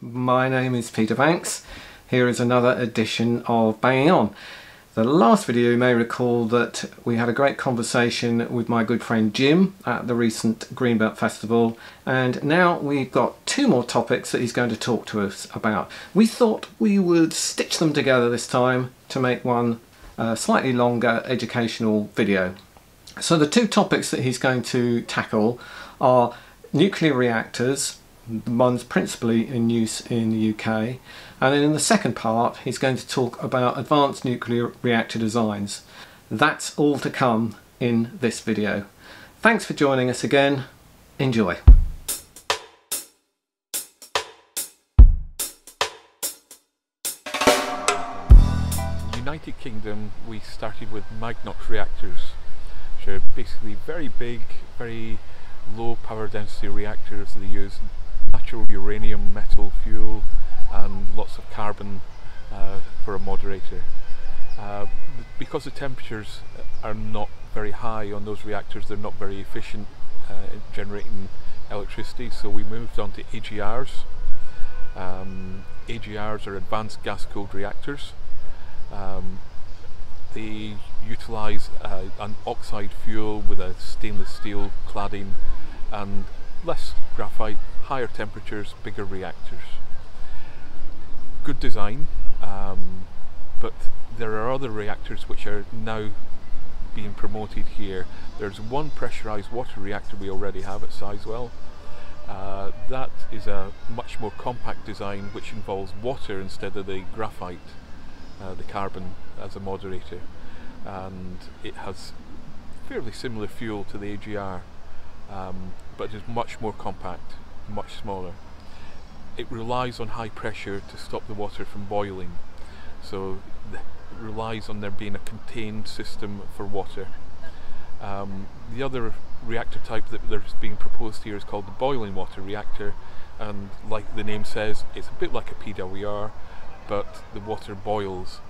My name is Peter Banks. Here is another edition of Banging On. The last video you may recall that we had a great conversation with my good friend Jim at the recent Greenbelt Festival, and now we've got two more topics that he's going to talk to us about. We thought we would stitch them together this time to make one slightly longer educational video. So the two topics that he's going to tackle are nuclear reactors, the ones principally in use in the UK, and then in the second part he's going to talk about advanced nuclear reactor designs. That's all to come in this video. Thanks for joining us again. Enjoy. In the United Kingdom we started with Magnox reactors, which are basically very big, very low power density reactors. They use natural uranium metal fuel and lots of carbon for a moderator. Because the temperatures are not very high on those reactors, they're not very efficient in generating electricity, so we moved on to AGRs. AGRs are Advanced Gas Cooled Reactors. They utilise an oxide fuel with a stainless steel cladding and less graphite, higher temperatures, bigger reactors. Good design, but there are other reactors which are now being promoted here. There's one pressurised water reactor we already have at Sizewell. That is a much more compact design which involves water instead of the graphite, the carbon as a moderator, and it has fairly similar fuel to the AGR. But it's much more compact, much smaller. It relies on high pressure to stop the water from boiling, so it relies on there being a contained system for water. The other reactor type that's being proposed here is called the boiling water reactor, and like the name says, it's a bit like a PWR, but the water boils,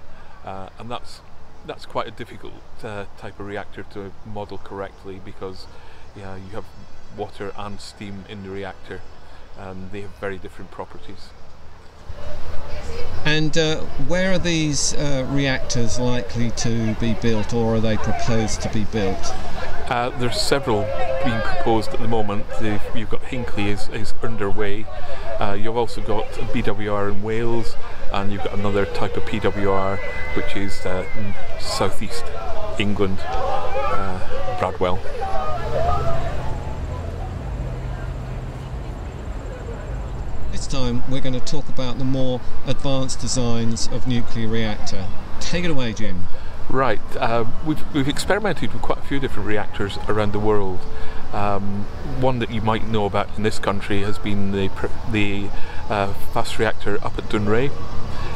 and that's quite a difficult type of reactor to model correctly, because yeah, you have water and steam in the reactor and they have very different properties. And where are these reactors likely to be built, or are they proposed to be built? There's several being proposed at the moment. You've got Hinckley is underway, you've also got BWR in Wales, and you've got another type of PWR which is in southeast England, Bradwell. This time we're going to talk about the more advanced designs of nuclear reactor. Take it away, Jim. Right, we've experimented with quite a few different reactors around the world. One that you might know about in this country has been the fast reactor up at Dunray.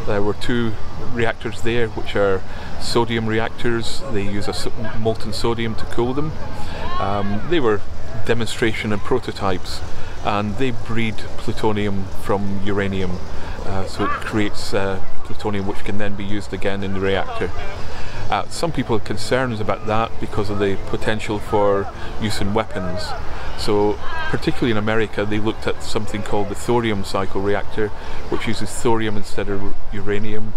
There were two reactors there which are sodium reactors. They use a molten sodium to cool them. They were demonstration and prototypes, and they breed plutonium from uranium, so it creates plutonium which can then be used again in the reactor. Some people are concerned about that because of the potential for use in weapons. So particularly in America, they looked at something called the thorium cycle reactor, which uses thorium instead of uranium,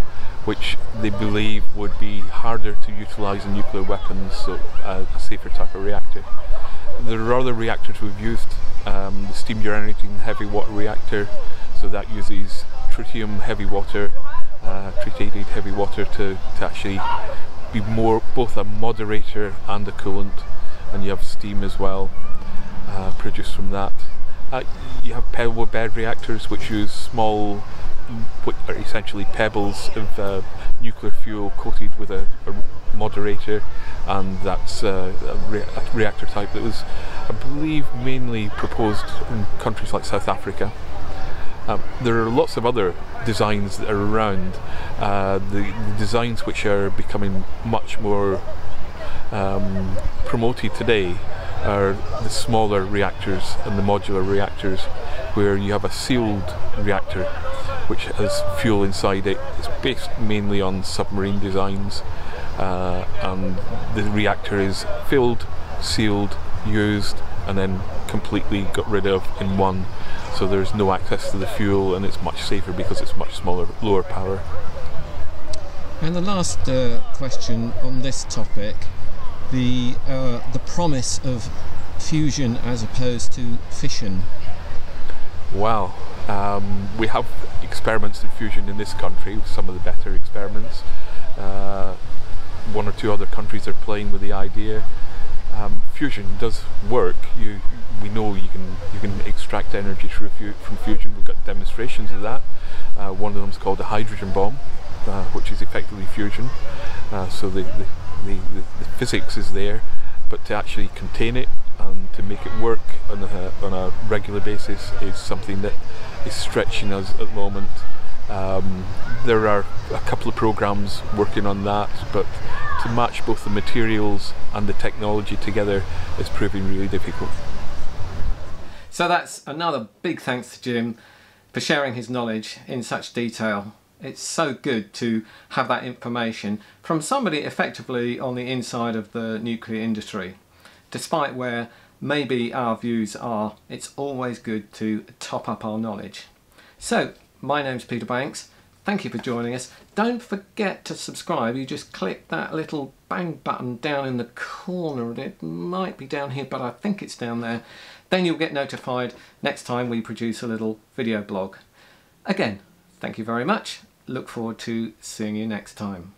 which they believe would be harder to utilise in nuclear weapons, so a safer type of reactor. There are other reactors we've used. The steam generating heavy water reactor, so that uses tritium heavy water, tritiated heavy water to actually be more both a moderator and a coolant, and you have steam as well produced from that. You have pebble bed reactors which use small, what are essentially pebbles of nuclear fuel coated with a moderator, and that's a reactor type that was, I believe, mainly proposed in countries like South Africa. There are lots of other designs that are around. The designs which are becoming much more promoted today are the smaller reactors and the modular reactors, where you have a sealed reactor which has fuel inside it. It's based mainly on submarine designs, and the reactor is filled, sealed, used, and then completely got rid of in one. so there's no access to the fuel, and it's much safer because it's much smaller, lower power. And the last question on this topic, the promise of fusion as opposed to fission. Wow. We have experiments in fusion in this country, some of the better experiments. One or two other countries are playing with the idea. Fusion does work. We know you can extract energy through from fusion. We've got demonstrations of that. One of them is called the hydrogen bomb, which is effectively fusion. So the physics is there, but to actually contain it and to make it work on a regular basis is something that is stretching us at the moment. There are a couple of programs working on that, but to match both the materials and the technology together is proving really difficult. So that's another big thanks to Jim for sharing his knowledge in such detail. It's so good to have that information from somebody effectively on the inside of the nuclear industry. Despite where maybe our views are, it's always good to top up our knowledge. So, my name's Peter Banks. Thank you for joining us. Don't forget to subscribe. You just click that little bang button down in the corner, and it might be down here, but I think it's down there. Then you'll get notified next time we produce a little video blog. Again, thank you very much. Look forward to seeing you next time.